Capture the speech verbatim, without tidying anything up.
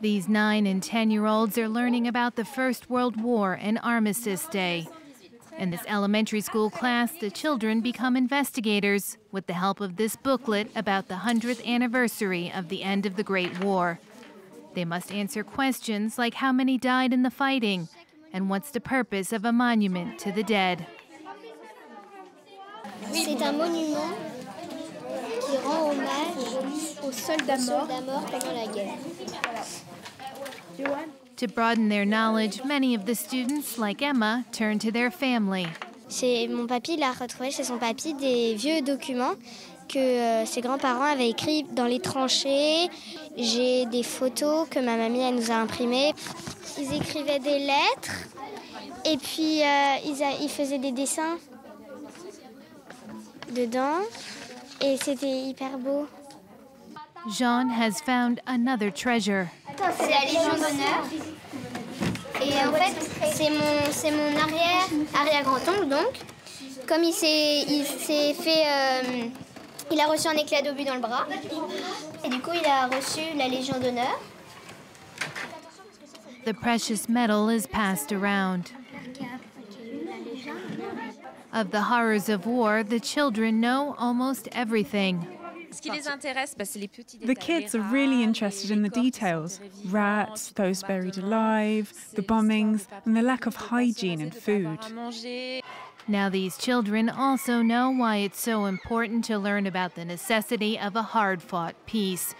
These nine and ten-year-olds are learning about the First World War and Armistice Day. In this elementary school class, the children become investigators with the help of this booklet about the one hundredth anniversary of the end of the Great War. They must answer questions like how many died in the fighting and what's the purpose of a monument to the dead. C'est un monument qui rend hommage aux soldats morts pendant la guerre. To broaden their knowledge, many of the students, like Emma, turn to their family. Chez mon papy, il a retrouvé chez son papy des vieux documents que ses grands-parents avaient écrits dans les tranchées. J'ai des photos que ma mamie elle nous a imprimées. Ils écrivaient des lettres et puis euh, ils, a, ils faisaient des dessins dedans et c'était hyper beau. Jean has found another treasure. C'est la Légion d'honneur. Et en fait, c'est mon, c'est mon arrière, arrière-grand-oncle donc. Comme il s'est, il s'est fait, euh, il a reçu un éclat d'obus dans le bras. Et du coup, il a reçu la Légion d'honneur. The precious medal is passed around. Of the horrors of war, the children know almost everything. The kids are really interested in the details, rats, those buried alive, the bombings, and the lack of hygiene and food. Now these children also know why it's so important to learn about the necessity of a hard-fought peace.